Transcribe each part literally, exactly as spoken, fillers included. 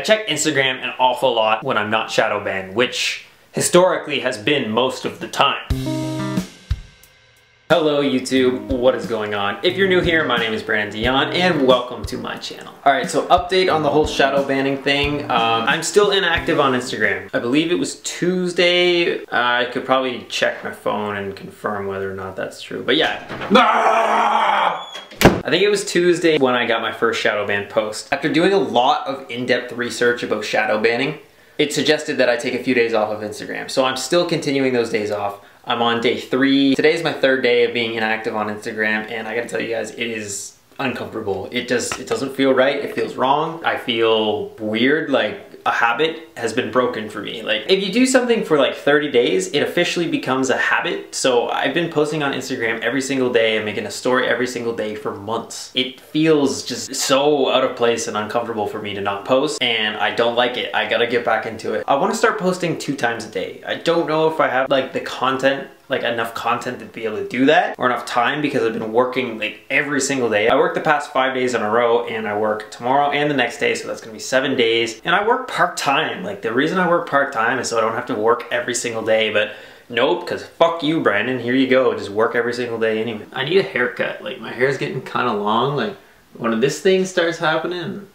I check Instagram an awful lot when I'm not shadow banned, which historically has been most of the time. Hello YouTube, what is going on? If you're new here, my name is Brandon D'Eon and welcome to my channel. Alright, so update on the whole shadow banning thing. Um, I'm still inactive on Instagram. I believe it was Tuesday. Uh, I could probably check my phone and confirm whether or not that's true, but yeah. Ah! I think it was Tuesday when I got my first shadow ban post. After doing a lot of in-depth research about shadow banning, it suggested that I take a few days off of Instagram. So I'm still continuing those days off. I'm on day three. Today is my third day of being inactive on Instagram, and I gotta tell you guys, it is uncomfortable. It just, it doesn't feel right, it feels wrong. I feel weird, like a habit has been broken for me. Like, if you do something for like thirty days, it officially becomes a habit. So I've been posting on Instagram every single day and making a story every single day for months. It feels just so out of place and uncomfortable for me to not post, and I don't like it. I gotta get back into it. I wanna start posting two times a day. I don't know if I have like the content, like enough content to be able to do that, or enough time, because I've been working like every single day. I worked the past five days in a row, and I work tomorrow and the next day, so that's gonna be seven days. And I work part-time. Like, the reason I work part-time is so I don't have to work every single day, but nope, because fuck you, Brandon, here you go, just work every single day anyway. I need a haircut, like my hair's getting kinda long, like when this thing starts happening,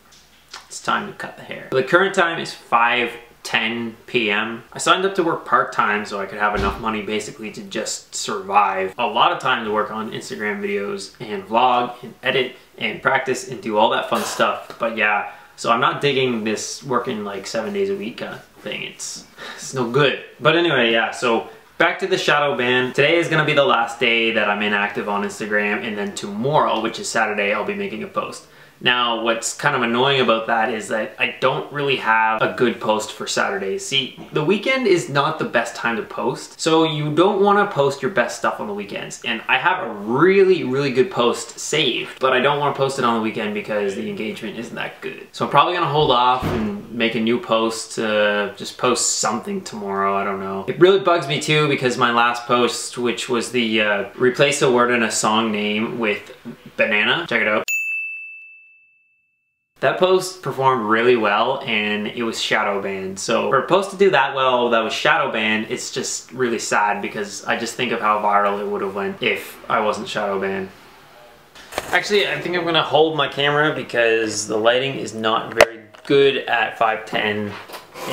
it's time to cut the hair. The current time is five ten p m I signed up to work part-time so I could have enough money basically to just survive. A lot of time to work on Instagram videos and vlog and edit and practice and do all that fun stuff. But yeah, so I'm not digging this working like seven days a week kind of thing. It's, it's no good. But anyway, yeah, so back to the shadow ban. Today is gonna be the last day that I'm inactive on Instagram, and then tomorrow, which is Saturday, I'll be making a post. Now, what's kind of annoying about that is that I don't really have a good post for Saturday. See, the weekend is not the best time to post, so you don't want to post your best stuff on the weekends. And I have a really, really good post saved, but I don't want to post it on the weekend because the engagement isn't that good. So I'm probably going to hold off and make a new post, uh, just post something tomorrow, I don't know. It really bugs me too because my last post, which was the uh, replace a word in a song name with banana, check it out. That post performed really well and it was shadow banned. So for a post to do that well that was shadow banned, it's just really sad because I just think of how viral it would have went if I wasn't shadow banned. Actually, I think I'm gonna hold my camera because the lighting is not very good at five ten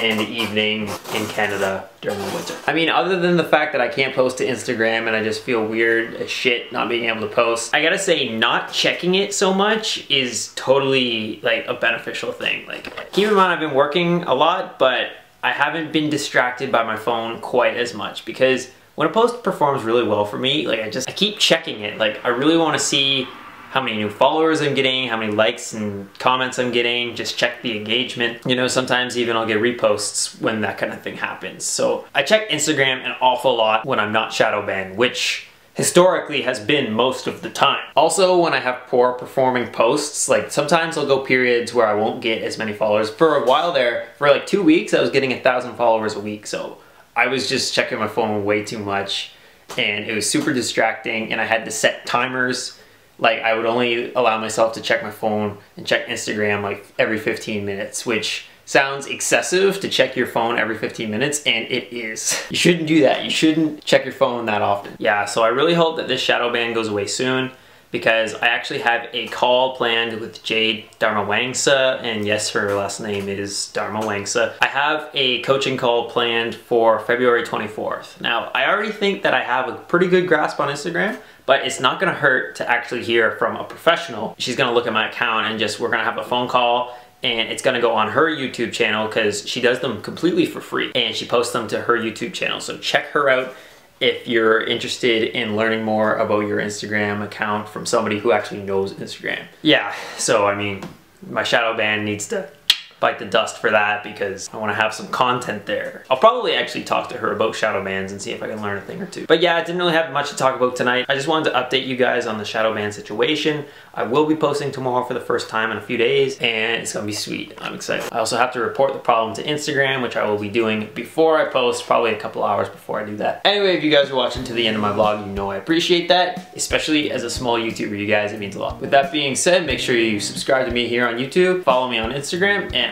in the evening in Canada during the winter. I mean, other than the fact that I can't post to Instagram and I just feel weird as shit not being able to post, I gotta say, not checking it so much is totally like a beneficial thing. Like, keep in mind I've been working a lot, but I haven't been distracted by my phone quite as much, because when a post performs really well for me, like I just, I keep checking it. Like, I really wanna see how many new followers I'm getting, how many likes and comments I'm getting, just check the engagement. You know, sometimes even I'll get reposts when that kind of thing happens. So I check Instagram an awful lot when I'm not shadow banned, which historically has been most of the time. Also, when I have poor performing posts, like sometimes I'll go periods where I won't get as many followers. For a while there, for like two weeks, I was getting a thousand followers a week. So I was just checking my phone way too much and it was super distracting, and I had to set timers. Like, I would only allow myself to check my phone and check Instagram like every fifteen minutes, which sounds excessive to check your phone every fifteen minutes, and it is. You shouldn't do that. You shouldn't check your phone that often. Yeah, so I really hope that this shadow ban goes away soon, because I actually have a call planned with Jade Dharma Wangsa, and yes, her last name is Dharma Wangsa. I have a coaching call planned for February twenty-fourth. Now, I already think that I have a pretty good grasp on Instagram, but it's not gonna hurt to actually hear from a professional. She's gonna look at my account and just, we're gonna have a phone call, and it's gonna go on her YouTube channel, because she does them completely for free, and she posts them to her YouTube channel, so check her out if you're interested in learning more about your Instagram account from somebody who actually knows Instagram. Yeah, so I mean, my shadow ban needs to bite the dust for that, because I want to have some content there. I'll probably actually talk to her about shadow bans and see if I can learn a thing or two. But yeah, I didn't really have much to talk about tonight. I just wanted to update you guys on the shadow ban situation. I will be posting tomorrow for the first time in a few days, and it's gonna be sweet. I'm excited. I also have to report the problem to Instagram, which I will be doing before I post, probably a couple hours before I do that. Anyway, if you guys are watching to the end of my vlog, you know I appreciate that. Especially as a small YouTuber, you guys, it means a lot. With that being said, make sure you subscribe to me here on YouTube, follow me on Instagram, and